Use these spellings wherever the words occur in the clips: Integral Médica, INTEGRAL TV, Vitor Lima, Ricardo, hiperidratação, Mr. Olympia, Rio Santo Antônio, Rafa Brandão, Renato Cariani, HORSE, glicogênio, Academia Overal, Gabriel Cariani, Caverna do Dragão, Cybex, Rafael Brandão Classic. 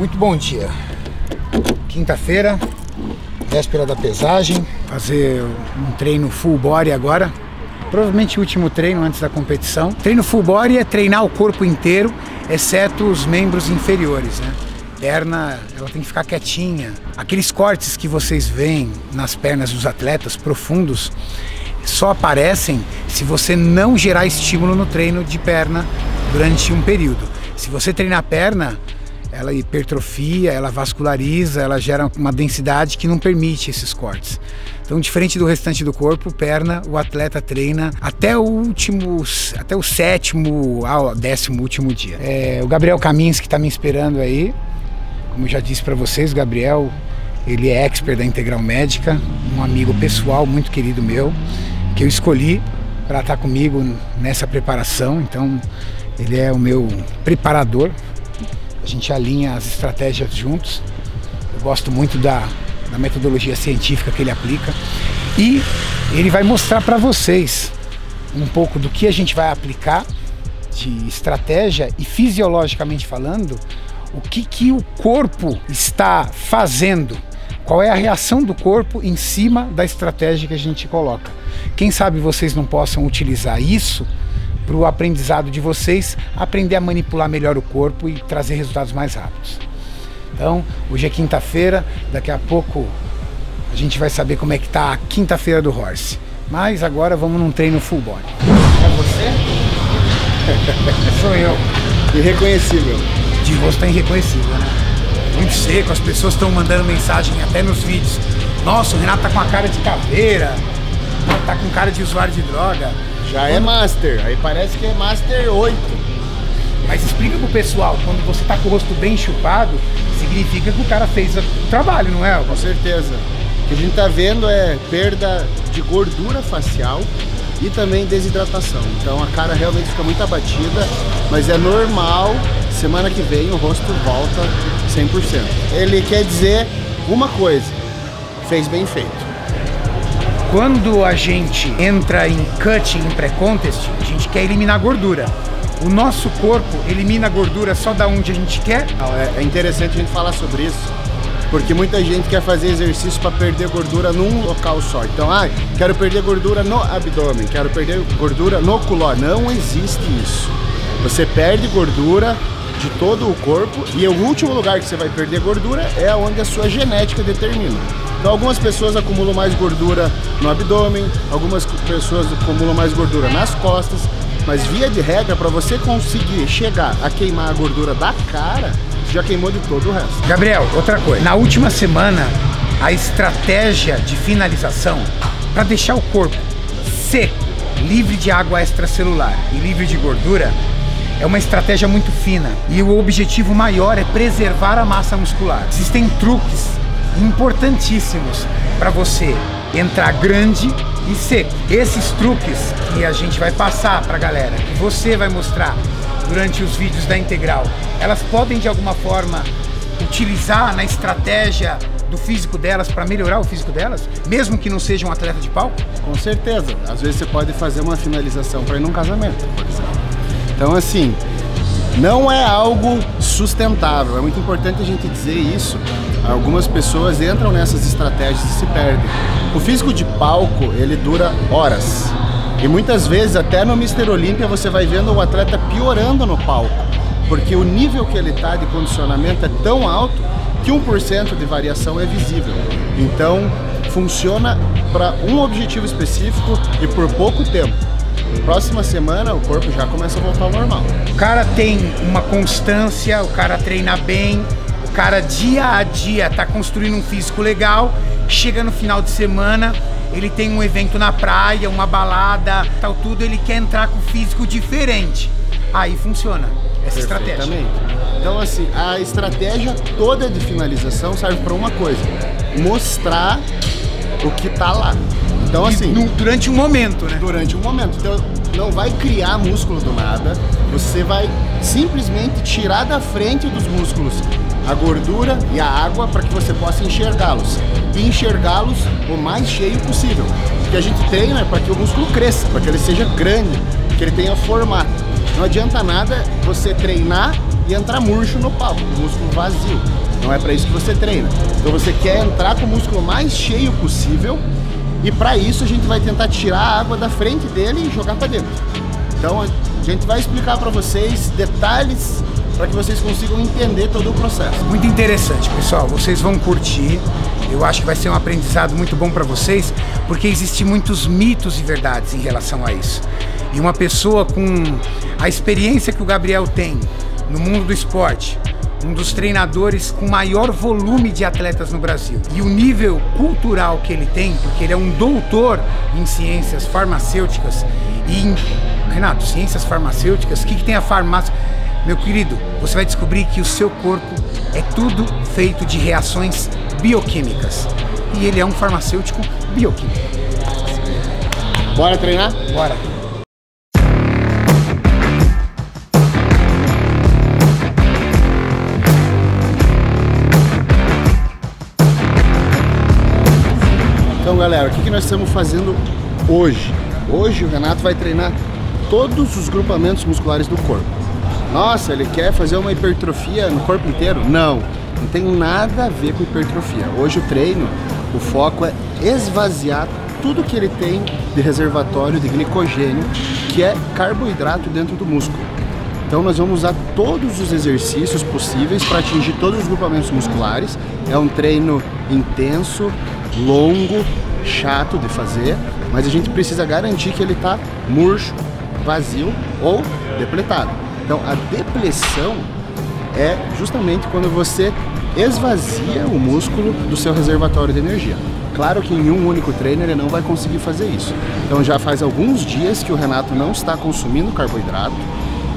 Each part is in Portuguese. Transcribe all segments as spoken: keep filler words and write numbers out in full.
Muito bom dia. Quinta-feira, véspera da pesagem. Fazer um treino full body agora. Provavelmente o último treino antes da competição. Treino full body é treinar o corpo inteiro, exceto os membros inferiores, né? Perna, ela tem que ficar quietinha. Aqueles cortes que vocês veem nas pernas dos atletas, profundos, só aparecem se você não gerar estímulo no treino de perna durante um período. Se você treinar a perna, ela hipertrofia, ela vasculariza, ela gera uma densidade que não permite esses cortes. Então, diferente do restante do corpo, perna, o atleta treina até o último, até o sétimo ao décimo último dia. É, o Gabriel Caminhos, que está me esperando aí, como eu já disse para vocês, o Gabriel, ele é expert da Integral Médica, um amigo pessoal muito querido meu, que eu escolhi para estar comigo nessa preparação. Então, ele é o meu preparador, a gente alinha as estratégias juntos. Eu gosto muito da... da metodologia científica que ele aplica, e ele vai mostrar para vocês um pouco do que a gente vai aplicar de estratégia e, fisiologicamente falando, o que que o corpo está fazendo, qual é a reação do corpo em cima da estratégia que a gente coloca. Quem sabe vocês não possam utilizar isso para o aprendizado de vocês, aprender a manipular melhor o corpo e trazer resultados mais rápidos. Então, hoje é quinta-feira, daqui a pouco a gente vai saber como é que tá a quinta-feira do Horse. Mas agora vamos num treino full body. É você? Sou eu. Irreconhecível. De rosto tá irreconhecível, né? Muito seco, as pessoas estão mandando mensagem até nos vídeos. Nossa, o Renato tá com a cara de caveira, tá com cara de usuário de droga. Já quando... é Master, aí parece que é Master oito. Mas explica pro pessoal, quando você tá com o rosto bem chupado, significa que o cara fez o trabalho, não é? Com certeza. O que a gente tá vendo é perda de gordura facial e também desidratação. Então a cara realmente fica muito abatida, mas é normal, semana que vem o rosto volta cem por cento. Ele quer dizer uma coisa, fez bem feito. Quando a gente entra em cutting, em pré-contest, a gente quer eliminar gordura. O nosso corpo elimina a gordura só da onde a gente quer? É interessante a gente falar sobre isso, porque muita gente quer fazer exercício para perder gordura num local só. Então, ah, quero perder gordura no abdômen, quero perder gordura no culó. Não existe isso. Você perde gordura de todo o corpo e o último lugar que você vai perder gordura é onde a sua genética determina. Então, algumas pessoas acumulam mais gordura no abdômen, algumas pessoas acumulam mais gordura nas costas. Mas via de regra, para você conseguir chegar a queimar a gordura da cara, você já queimou de todo o resto. Gabriel, outra coisa. Na última semana, a estratégia de finalização para deixar o corpo seco, livre de água extracelular e livre de gordura, é uma estratégia muito fina. E o objetivo maior é preservar a massa muscular. Existem truques importantíssimos para você entrar grande e seco. Esses truques que a gente vai passar pra galera, que você vai mostrar durante os vídeos da Integral, elas podem de alguma forma utilizar na estratégia do físico delas para melhorar o físico delas, mesmo que não seja um atleta de palco? Com certeza. Às vezes você pode fazer uma finalização para ir num casamento, por exemplo. Então, assim, não é algo sustentável. É muito importante a gente dizer isso. Algumas pessoas entram nessas estratégias e se perdem. O físico de palco, ele dura horas. E muitas vezes, até no mister Olympia, você vai vendo o atleta piorando no palco. Porque o nível que ele está de condicionamento é tão alto que um por cento de variação é visível. Então, funciona para um objetivo específico e por pouco tempo. Próxima semana, o corpo já começa a voltar ao normal. O cara tem uma constância, o cara treina bem, o cara dia a dia tá construindo um físico legal, chega no final de semana, ele tem um evento na praia, uma balada, tal tudo, ele quer entrar com um físico diferente. Aí funciona essa estratégia. Então, assim, a estratégia toda de finalização serve para uma coisa, mostrar o que tá lá. Então, assim, no, durante um momento, né? Durante um momento. Então, não vai criar músculo do nada. Você vai simplesmente tirar da frente dos músculos a gordura e a água para que você possa enxergá-los. E enxergá-los o mais cheio possível. O que a gente treina é para que o músculo cresça, para que ele seja grande, que ele tenha formato. Não adianta nada você treinar e entrar murcho no palco, com o músculo vazio. Não é para isso que você treina. Então você quer entrar com o músculo mais cheio possível e para isso a gente vai tentar tirar a água da frente dele e jogar para dentro. Então a gente vai explicar para vocês detalhes para que vocês consigam entender todo o processo. Muito interessante, pessoal. Vocês vão curtir. Eu acho que vai ser um aprendizado muito bom para vocês, porque existem muitos mitos e verdades em relação a isso. E uma pessoa com a experiência que o Gabriel tem no mundo do esporte, um dos treinadores com maior volume de atletas no Brasil, e o nível cultural que ele tem, porque ele é um doutor em ciências farmacêuticas e em... Renato, ciências farmacêuticas, o que, que tem a farmácia? Meu querido, você vai descobrir que o seu corpo é tudo feito de reações bioquímicas. E ele é um farmacêutico bioquímico. Bora treinar? Bora! Então, galera, o que, que nós estamos fazendo hoje? Hoje o Renato vai treinar todos os grupamentos musculares do corpo. Nossa, ele quer fazer uma hipertrofia no corpo inteiro? Não, não tem nada a ver com hipertrofia. Hoje o treino, o foco é esvaziar tudo que ele tem de reservatório de glicogênio, que é carboidrato dentro do músculo. Então nós vamos usar todos os exercícios possíveis para atingir todos os grupamentos musculares. É um treino intenso, longo, chato de fazer, mas a gente precisa garantir que ele está murcho, vazio ou depletado. Então a depressão é justamente quando você esvazia o músculo do seu reservatório de energia. Claro que em um único treino ele não vai conseguir fazer isso. Então já faz alguns dias que o Renato não está consumindo carboidrato,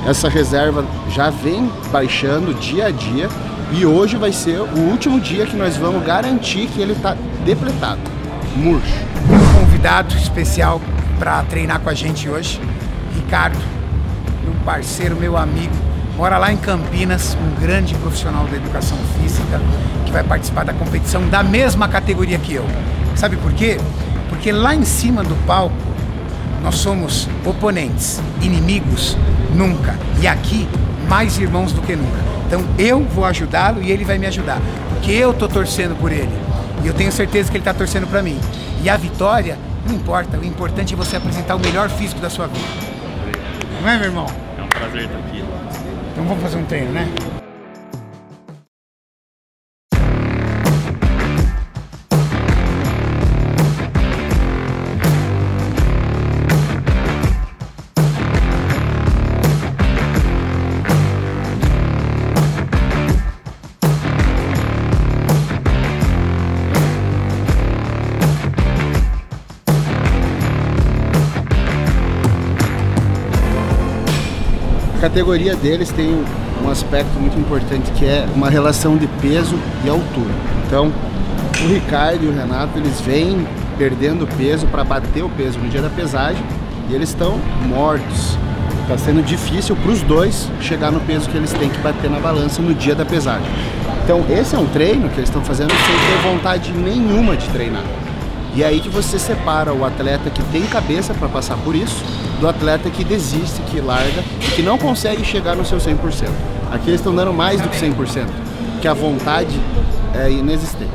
essa reserva já vem baixando dia a dia e hoje vai ser o último dia que nós vamos garantir que ele está depletado, murcho. Um convidado especial para treinar com a gente hoje, Ricardo. Parceiro, meu amigo, mora lá em Campinas, um grande profissional da educação física que vai participar da competição da mesma categoria que eu. Sabe por quê? Porque lá em cima do palco nós somos oponentes, inimigos nunca, e aqui mais irmãos do que nunca. Então eu vou ajudá-lo e ele vai me ajudar, porque eu tô torcendo por ele e eu tenho certeza que ele tá torcendo para mim. E a vitória não importa, o importante é você apresentar o melhor físico da sua vida. Não é, meu irmão? Prazer estar aqui. Então vamos fazer um treino, né? A categoria deles tem um aspecto muito importante que é uma relação de peso e altura. Então, o Ricardo e o Renato, eles vêm perdendo peso para bater o peso no dia da pesagem e eles estão mortos. Está sendo difícil para os dois chegar no peso que eles têm que bater na balança no dia da pesagem. Então, esse é um treino que eles estão fazendo sem ter vontade nenhuma de treinar. E aí que você separa o atleta que tem cabeça para passar por isso, do atleta que desiste, que larga e que não consegue chegar no seu cem por cento. Aqui eles estão dando mais do que cem por cento, que a vontade é inexistente.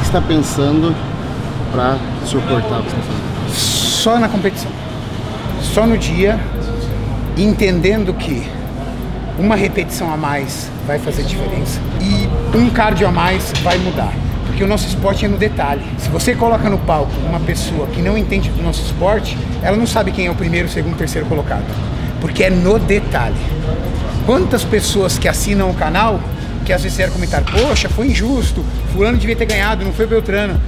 Está pensando para suportar o que você está fazendo? Só na competição, só no dia, entendendo que uma repetição a mais vai fazer diferença e um cardio a mais vai mudar. Porque o nosso esporte é no detalhe. Se você coloca no palco uma pessoa que não entende do nosso esporte, ela não sabe quem é o primeiro, segundo, terceiro colocado. Porque é no detalhe. Quantas pessoas que assinam o canal, que às vezes vieram comentar, poxa, foi injusto, fulano devia ter ganhado, não foi Beltrano.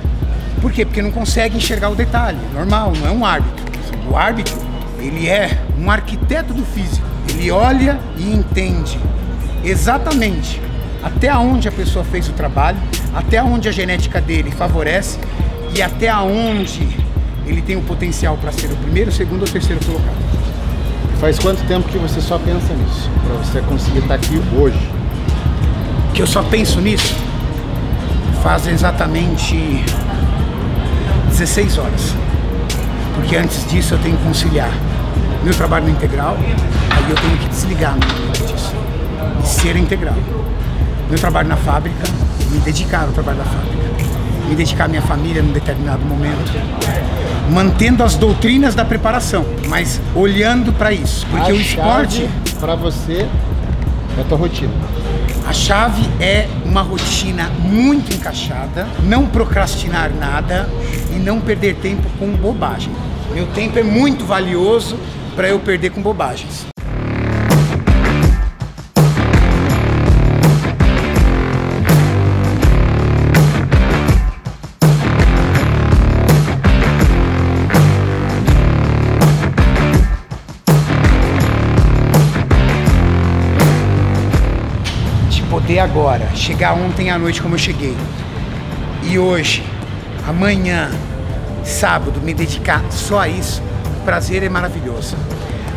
Por quê? Porque não consegue enxergar o detalhe. Normal, não é um árbitro. O árbitro, ele é um arquiteto do físico. Ele olha e entende exatamente até onde a pessoa fez o trabalho, até onde a genética dele favorece e até onde ele tem o potencial para ser o primeiro, segundo ou terceiro colocado. Faz quanto tempo que você só pensa nisso, para você conseguir estar aqui hoje? Que eu só penso nisso? Faz exatamente dezesseis horas, porque antes disso eu tenho que conciliar meu trabalho no Integral, aí eu tenho que desligar disso e ser Integral. Meu trabalho na fábrica, me dedicar ao trabalho da fábrica, me dedicar à minha família num determinado momento, mantendo as doutrinas da preparação, mas olhando para isso, porque o esporte... Para você, é a tua rotina. A chave é uma rotina muito encaixada, não procrastinar nada e não perder tempo com bobagem. Meu tempo é muito valioso para eu perder com bobagens. Agora, chegar ontem à noite como eu cheguei e hoje, amanhã, sábado, me dedicar só a isso, o prazer é maravilhoso,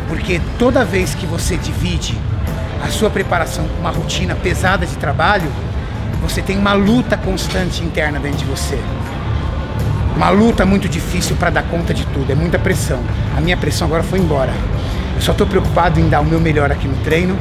porque toda vez que você divide a sua preparação com uma rotina pesada de trabalho, você tem uma luta constante interna dentro de você, uma luta muito difícil para dar conta de tudo, é muita pressão. A minha pressão agora foi embora, eu só estou preocupado em dar o meu melhor aqui no treino,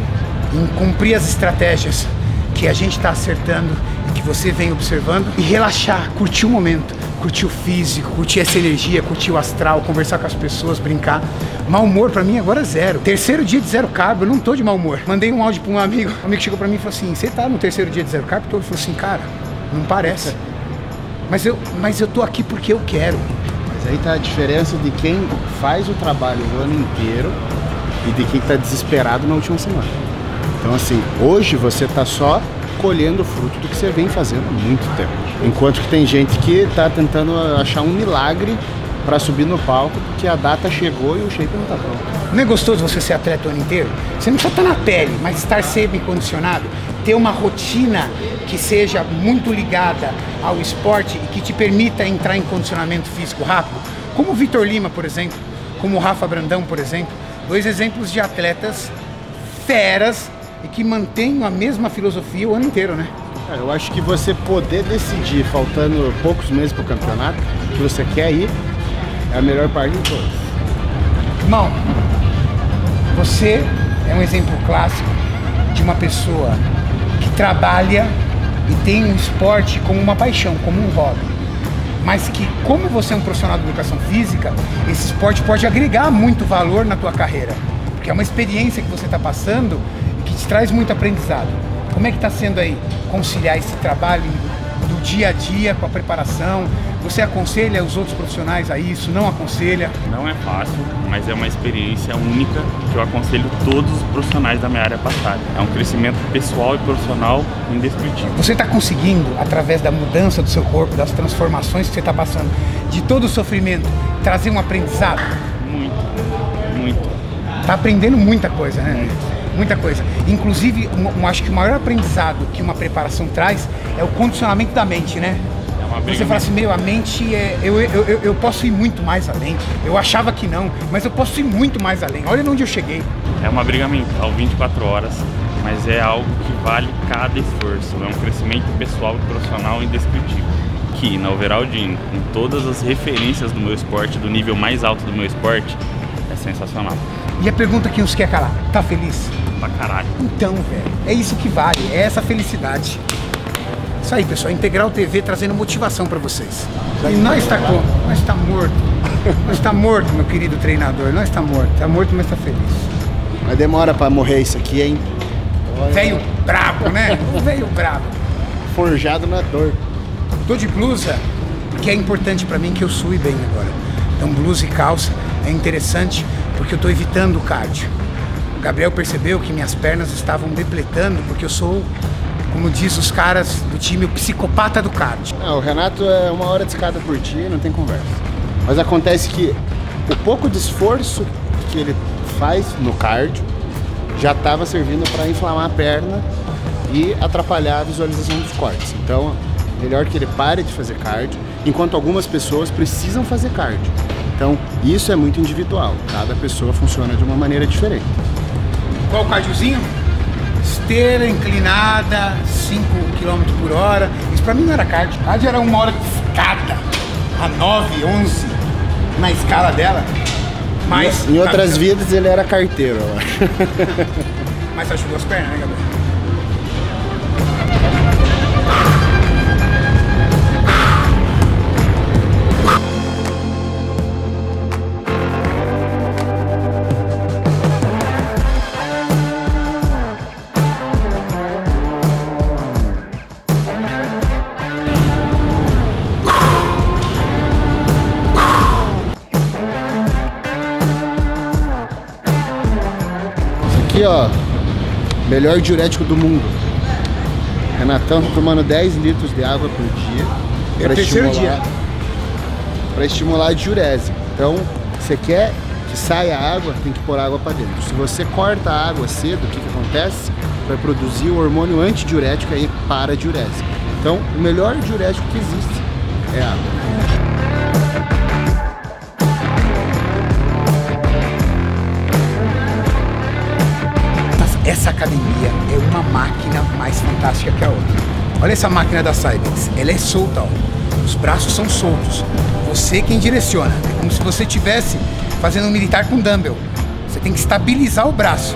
em cumprir as estratégias que a gente está acertando, que você vem observando, e relaxar, curtir o momento, curtir o físico, curtir essa energia, curtir o astral, conversar com as pessoas, brincar. Mau humor pra mim agora é zero. Terceiro dia de zero carbo, eu não tô de mau humor. Mandei um áudio pra um amigo, um amigo chegou pra mim e falou assim, você tá no terceiro dia de zero carbo? Ele falou assim, cara, não parece, mas eu, mas eu tô aqui porque eu quero. Mas aí tá a diferença de quem faz o trabalho o ano inteiro e de quem tá desesperado na última semana. Então assim, hoje você está só colhendo o fruto do que você vem fazendo há muito tempo. Enquanto que tem gente que está tentando achar um milagre para subir no palco, porque a data chegou e o shape não está pronto. Não é gostoso você ser atleta o ano inteiro? Você não só está na pele, mas estar sempre condicionado, ter uma rotina que seja muito ligada ao esporte e que te permita entrar em condicionamento físico rápido, como o Vitor Lima, por exemplo, como o Rafa Brandão, por exemplo, dois exemplos de atletas feras, e que mantenham a mesma filosofia o ano inteiro, né? Cara, eu acho que você poder decidir, faltando poucos meses para o campeonato, que você quer ir, é a melhor parte de todas. Irmão, você é um exemplo clássico de uma pessoa que trabalha e tem um esporte como uma paixão, como um hobby. Mas que, como você é um profissional de educação física, esse esporte pode agregar muito valor na tua carreira. Porque é uma experiência que você está passando que te traz muito aprendizado. Como é que está sendo aí conciliar esse trabalho do dia a dia com a preparação? Você aconselha os outros profissionais a isso? Não aconselha? Não é fácil, mas é uma experiência única que eu aconselho todos os profissionais da minha área passada. É um crescimento pessoal e profissional indescritível. Você está conseguindo, através da mudança do seu corpo, das transformações que você está passando, de todo o sofrimento, trazer um aprendizado? Muito, muito. Está aprendendo muita coisa, né? Muito. Muita coisa. Inclusive, um, um, acho que o maior aprendizado que uma preparação traz é o condicionamento da mente, né? É uma briga. Você fala assim, meu, a mente é... Eu, eu, eu, eu posso ir muito mais além. Eu achava que não, mas eu posso ir muito mais além. Olha onde eu cheguei. É uma briga mental, vinte e quatro horas, mas é algo que vale cada esforço. É um crescimento pessoal e profissional indescritível. Que, na Overal Gym, com todas as referências do meu esporte, do nível mais alto do meu esporte, é sensacional. E a pergunta que nos quer calar, tá feliz? Pra caralho. Então, velho, é isso que vale, é essa felicidade. Isso aí, pessoal, Integral T V trazendo motivação pra vocês. Já e nós tá como? Nós tá morto. Nós tá morto, meu querido treinador, nós tá morto. Tá morto, mas tá feliz. Mas demora pra morrer isso aqui, hein? Velho brabo, né? Um velho brabo. Forjado na dor. Tô de blusa, que é importante para mim, que eu sue bem agora. Então blusa e calça é interessante porque eu tô evitando o cardio. O Gabriel percebeu que minhas pernas estavam depletando porque eu sou, como diz os caras do time, o psicopata do cardio. Não, o Renato é uma hora de escada por dia, não tem conversa. Mas acontece que o pouco de esforço que ele faz no cardio já estava servindo para inflamar a perna e atrapalhar a visualização dos cortes. Então, melhor que ele pare de fazer cardio, enquanto algumas pessoas precisam fazer cardio. Então, isso é muito individual, cada pessoa funciona de uma maneira diferente. Qual o cardiozinho? Esteira inclinada, cinco quilômetros por hora. Isso pra mim não era cardio, cardio era uma hora de escada, a nove, onze, na escala dela. Mas, em outras tá... vidas ele era carteiro, eu acho. Mas ajudou as pernas, né, Gabriel? Aqui, ó, melhor diurético do mundo. Renatão tomando dez litros de água por dia. É o terceiro dia. Para estimular a diurese. Então, você quer que saia água, tem que pôr água para dentro. Se você corta a água cedo, o que que acontece? Vai produzir o hormônio antidiurético aí para a diurese. Então, o melhor diurético que existe é a água. Essa academia é uma máquina mais fantástica que a outra. Olha essa máquina da Cybex, ela é solta, ó. Os braços são soltos, você quem direciona, é como se você estivesse fazendo um militar com dumbbell, você tem que estabilizar o braço.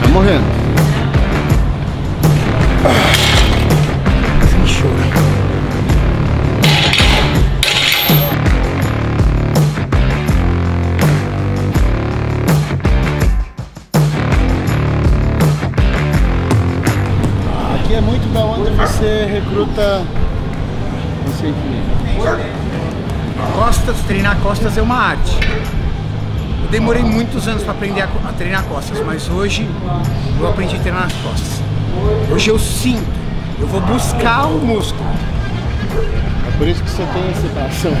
Tá morrendo. É muito da onde você recruta, não sei o que. Costas, treinar costas é uma arte. Eu demorei muitos anos para aprender a, a treinar costas, mas hoje eu aprendi a treinar as costas. Hoje eu sinto, eu vou buscar o músculo. É por isso que você tem essa paixão.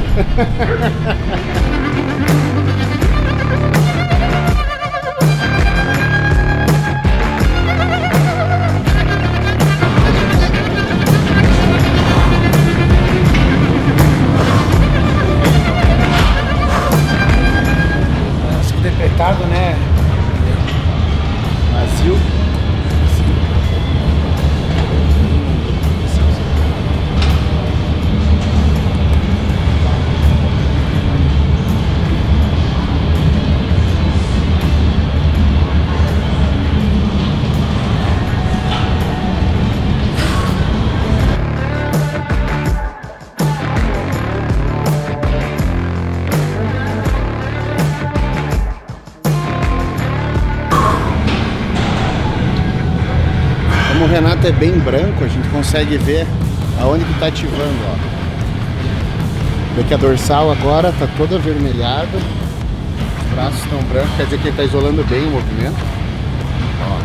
Ricardo, né? Brasil. O Renato é bem branco, a gente consegue ver aonde que tá ativando, ó. Vê que a dorsal agora tá toda avermelhada, os braços estão brancos, quer dizer que ele tá isolando bem o movimento. Ó.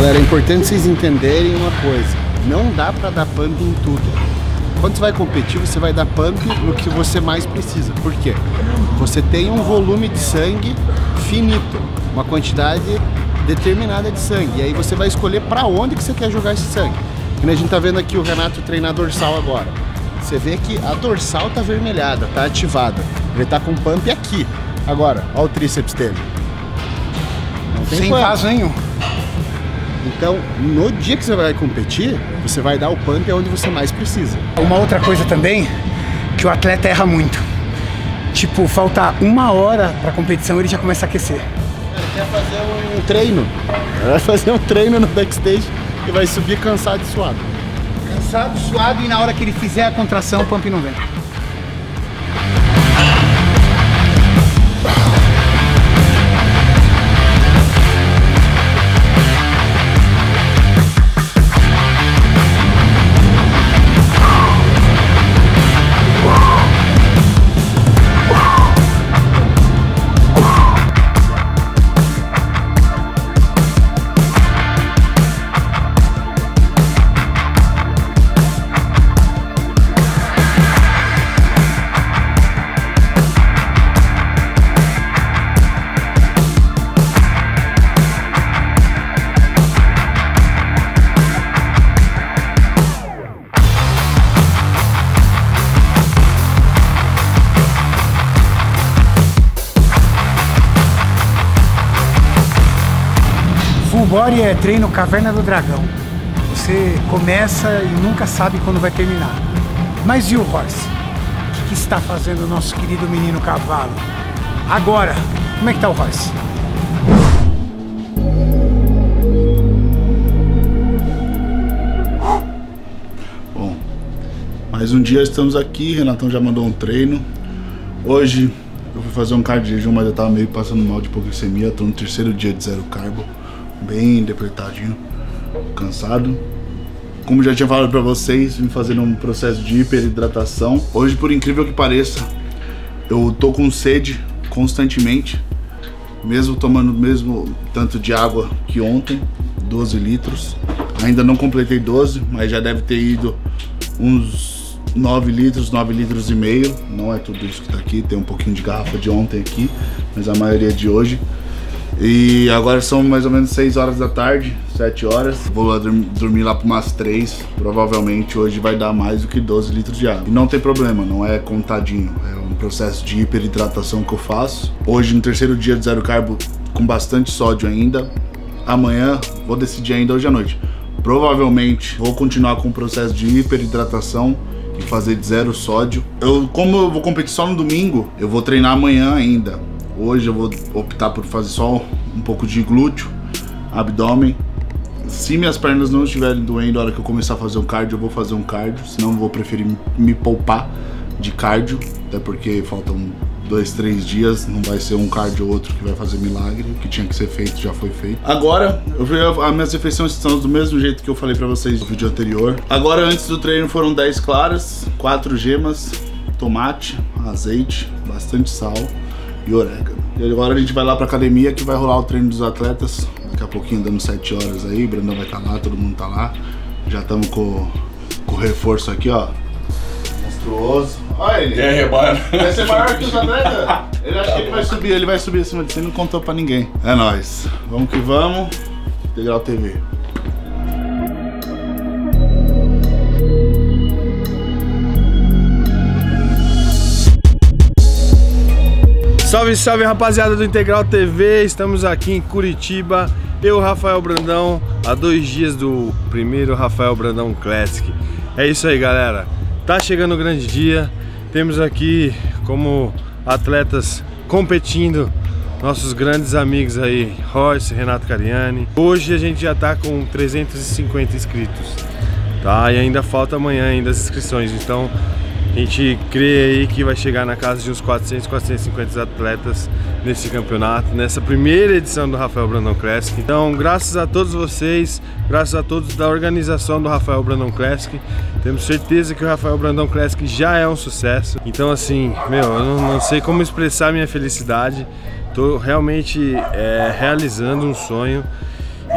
Galera, é importante vocês entenderem uma coisa, não dá pra dar pump em tudo. Quando você vai competir, você vai dar pump no que você mais precisa. Por quê? Você tem um volume de sangue finito, uma quantidade determinada de sangue. E aí você vai escolher para onde que você quer jogar esse sangue. E a gente tá vendo aqui o Renato treinar dorsal agora. Você vê que a dorsal tá avermelhada, tá ativada. Ele tá com pump aqui. Agora, olha o tríceps dele. Não tem sem caso nenhum. Então, no dia que você vai competir, você vai dar o pump onde você mais precisa. Uma outra coisa também, que o atleta erra muito. Tipo, falta uma hora pra competição, ele já começa a aquecer. quer fazer um treino. Vai fazer um treino no backstage e vai subir cansado e suado. Cansado, suado, e na hora que ele fizer a contração, o pump não vem. Body é treino Caverna do Dragão. Você começa e nunca sabe quando vai terminar. Mas e o Horse? O que, que está fazendo o nosso querido menino cavalo? Agora, como é que está o Horse? Bom, mais um dia estamos aqui. Renatão já mandou um treino. Hoje eu fui fazer um cardio de jejum, mas eu estava meio passando mal de hipoglicemia. Estou no terceiro dia de zero carbo. Bem depletadinho, cansado. Como já tinha falado pra vocês, vim fazendo um processo de hiperidratação. Hoje, por incrível que pareça, eu tô com sede constantemente, mesmo tomando o mesmo tanto de água que ontem, doze litros. Ainda não completei doze, mas já deve ter ido uns nove litros, nove litros e meio. Não é tudo isso que tá aqui, tem um pouquinho de garrafa de ontem aqui, mas a maioria de hoje. E agora são mais ou menos seis horas da tarde, sete horas. Vou lá dormir lá por umas três. Provavelmente hoje vai dar mais do que doze litros de água. E não tem problema, não é contadinho. É um processo de hiperidratação que eu faço. Hoje, no terceiro dia de zero carbo, com bastante sódio ainda. Amanhã, vou decidir ainda hoje à noite. Provavelmente vou continuar com o processo de hiperidratação e fazer de zero sódio. Eu, como eu vou competir só no domingo, eu vou treinar amanhã ainda. Hoje eu vou optar por fazer só um pouco de glúteo, abdômen. Se minhas pernas não estiverem doendo na hora que eu começar a fazer um cardio, eu vou fazer um cardio. Senão eu vou preferir me poupar de cardio, até porque faltam dois, três dias. Não vai ser um cardio ou outro que vai fazer milagre. O que tinha que ser feito já foi feito. Agora, eu, as minhas refeições estão do mesmo jeito que eu falei pra vocês no vídeo anterior. Agora, antes do treino, foram dez claras, quatro gemas, tomate, azeite, bastante sal e orégano. E agora a gente vai lá pra academia que vai rolar o treino dos atletas. Daqui a pouquinho, dando sete horas aí, o Brandão vai estar lá, todo mundo tá lá. Já estamos com, com o reforço aqui, ó. Monstruoso. Olha ele. É, vai ser maior que os atletas. Ele acha que ele vai subir, ele vai subir acima de si, não contou pra ninguém. É nóis. Vamos que vamos. Integral T V. Salve, salve, rapaziada do Integral T V, estamos aqui em Curitiba, eu, Rafael Brandão, há dois dias do primeiro Rafael Brandão Classic. É isso aí, galera, tá chegando o grande dia, temos aqui como atletas competindo nossos grandes amigos aí, Horse, Renato Cariani. Hoje a gente já tá com trezentos e cinquenta inscritos, tá? E ainda falta amanhã ainda as inscrições, então a gente crê aí que vai chegar na casa de uns quatrocentos, quatrocentos e cinquenta atletas nesse campeonato, nessa primeira edição do Rafael Brandão Classic. Então, graças a todos vocês, graças a todos da organização do Rafael Brandão Classic, temos certeza que o Rafael Brandão Classic já é um sucesso. Então, assim, meu, eu não, não sei como expressar a minha felicidade. Tô realmente é, realizando um sonho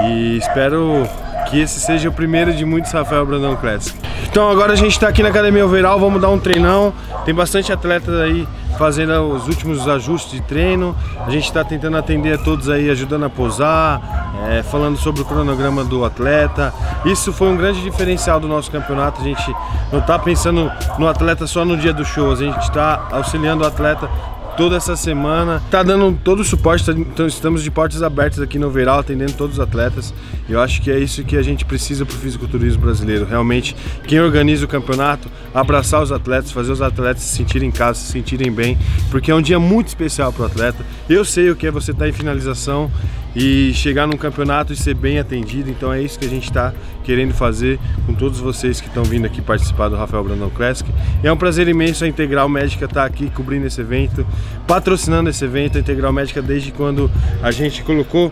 e espero que esse seja o primeiro de muitos Rafael Brandão Classic. Então agora a gente tá aqui na Academia Overal, vamos dar um treinão. Tem bastante atleta aí fazendo os últimos ajustes de treino. A gente tá tentando atender a todos aí, ajudando a posar, é, falando sobre o cronograma do atleta. Isso foi um grande diferencial do nosso campeonato. A gente não tá pensando no atleta só no dia do show, a gente tá auxiliando o atleta toda essa semana, tá dando todo o suporte, então estamos de portas abertas aqui no Overal, atendendo todos os atletas. Eu acho que é isso que a gente precisa pro fisiculturismo brasileiro, realmente quem organiza o campeonato, abraçar os atletas, fazer os atletas se sentirem em casa, se sentirem bem, porque é um dia muito especial pro atleta. Eu sei o que é você estar em finalização e chegar num campeonato e ser bem atendido, então é isso que a gente está querendo fazer com todos vocês que estão vindo aqui participar do Rafael Brandão Classic. É um prazer imenso a Integral Médica estar aqui cobrindo esse evento, patrocinando esse evento. A Integral Médica, desde quando a gente colocou o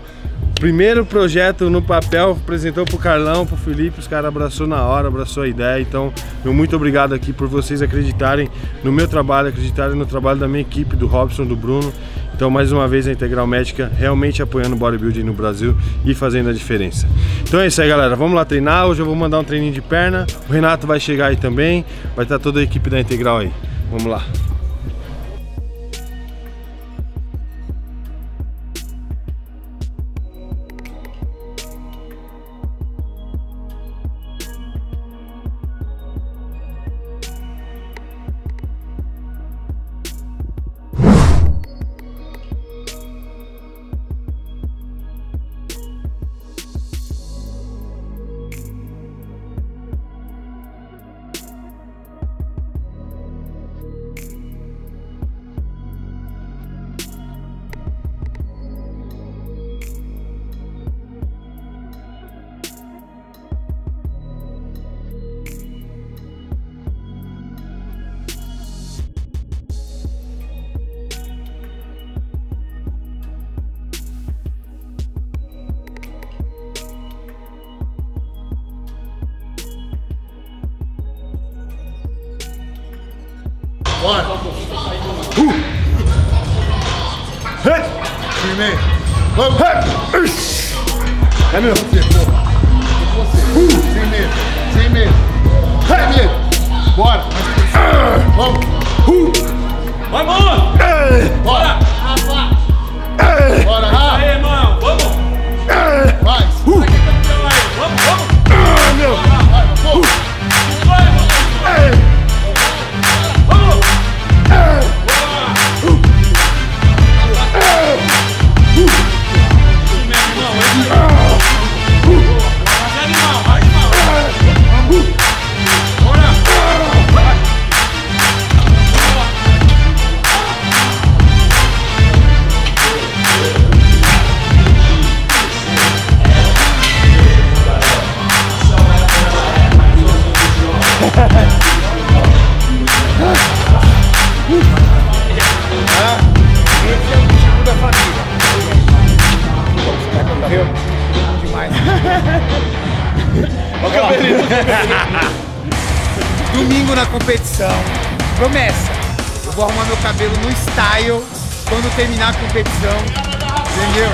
primeiro projeto no papel, apresentou para o Carlão, para o Felipe, os caras abraçou na hora, abraçou a ideia. Então, eu muito obrigado aqui por vocês acreditarem no meu trabalho, acreditarem no trabalho da minha equipe, do Robson, do Bruno. Então, mais uma vez, a Integral Médica realmente apoiando o bodybuilding no Brasil e fazendo a diferença. Então é isso aí, galera. Vamos lá treinar. Hoje eu vou mandar um treininho de perna. O Renato vai chegar aí também. Vai estar toda a equipe da Integral aí. Vamos lá. Bora! Uh! Hey! Firmei! Vamos! Hey! Ixi! É meu! Você, porra! Uh! Sem medo! Sem medo! Hey! Sem medo! Bora! Uh! Vamos! Uh! Vamos! Uh! Bora! Rapaz! Uh! Bora, rapaz! Aí, irmão! Vamos! Uh! Vai! Uh! Vai que é campeão aí! Vamos! Vamos! Uh! Meu! Vai! Vamos! Uh! Vai! Vamos! Uh! Domingo na competição, promessa, eu vou arrumar meu cabelo no style quando terminar a competição, entendeu?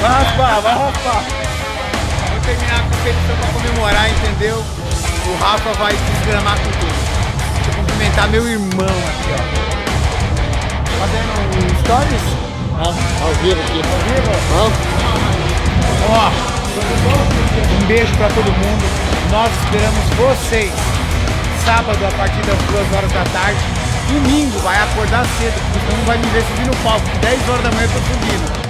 Vai raspar, vai raspar. Vou terminar a competição pra comemorar, entendeu? O Rafa vai desgramar com tudo. Deixa eu cumprimentar meu irmão aqui, ó. Fazendo stories? Ah, ao vivo aqui. Ao vivo? Ah. Ó. Um beijo pra todo mundo. Nós esperamos vocês sábado a partir das duas horas da tarde. Domingo vai acordar cedo, porque todo mundo vai me ver subir no palco. dez horas da manhã eu tô subindo.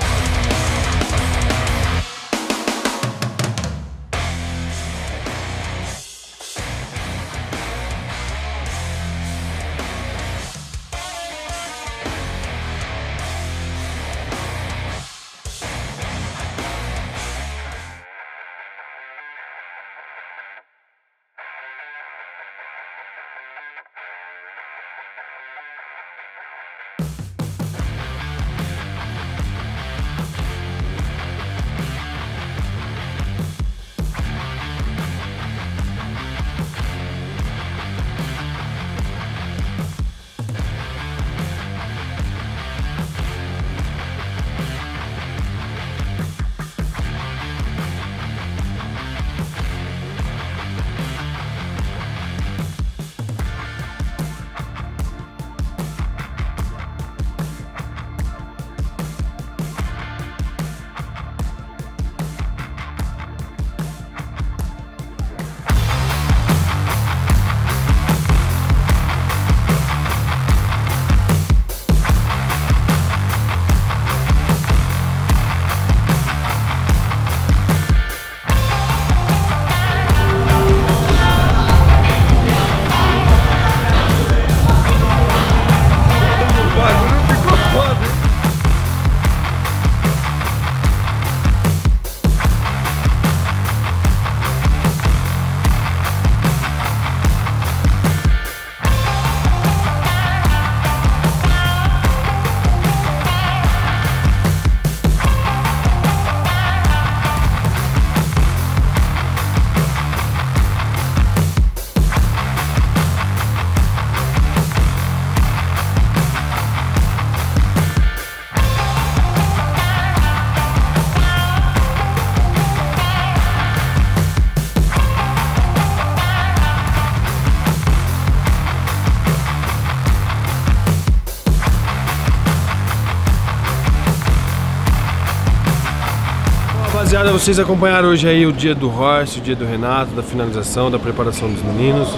rapaziada, vocês acompanharam hoje aí o dia do Horst, o dia do Renato, da finalização, da preparação dos meninos.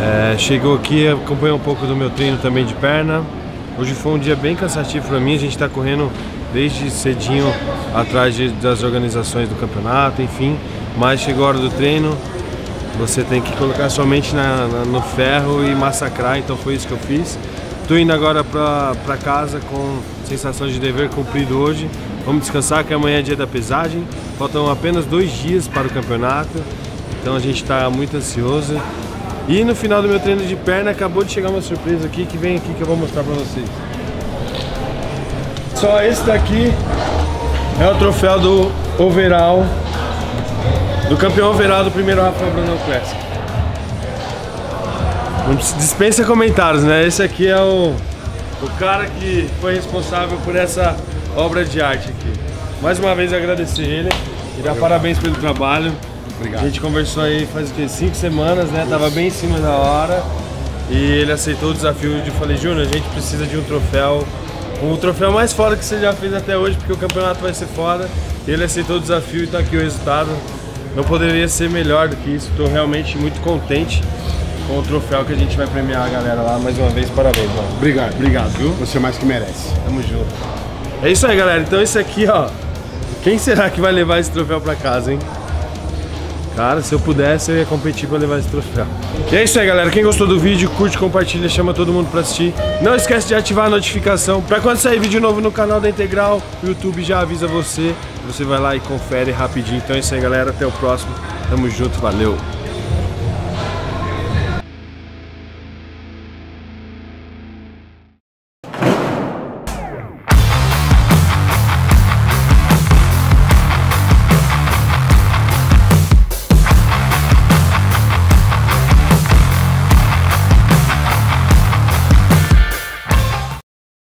É, chegou aqui, acompanhou um pouco do meu treino também de perna. Hoje foi um dia bem cansativo para mim, a gente está correndo desde cedinho atrás de, das organizações do campeonato, enfim. Mas chegou a hora do treino, você tem que colocar sua mente na, na, no ferro e massacrar, então foi isso que eu fiz. Estou indo agora para casa com sensação de dever cumprido hoje. Vamos descansar que amanhã é dia da pesagem, faltam apenas dois dias para o campeonato, então a gente está muito ansioso. E no final do meu treino de perna acabou de chegar uma surpresa aqui, que vem aqui que eu vou mostrar para vocês. Só esse daqui é o troféu do overall, do campeão overall do primeiro Rafael Brandão Classic. Não dispensa comentários, né? Esse aqui é o, o cara que foi responsável por essa obra de arte aqui. Mais uma vez agradecer ele e dar parabéns pelo trabalho. Obrigado. A gente conversou aí faz o que? Cinco semanas, né? Isso. Tava bem em cima da hora e ele aceitou o desafio de falei, Júnior, a gente precisa de um troféu, um troféu mais foda que você já fez até hoje, porque o campeonato vai ser foda. E ele aceitou o desafio e tá aqui o resultado. Não poderia ser melhor do que isso, tô realmente muito contente com o troféu que a gente vai premiar a galera lá. Mais uma vez, parabéns, mano. Obrigado. Obrigado, viu? Você mais que merece. Tamo junto. É isso aí, galera. Então isso aqui, ó, quem será que vai levar esse troféu pra casa, hein? Cara, se eu pudesse, eu ia competir pra levar esse troféu. E é isso aí, galera. Quem gostou do vídeo, curte, compartilha, chama todo mundo pra assistir. Não esquece de ativar a notificação pra quando sair vídeo novo no canal da Integral, o YouTube já avisa você. Você vai lá e confere rapidinho. Então é isso aí, galera. Até o próximo. Tamo junto. Valeu.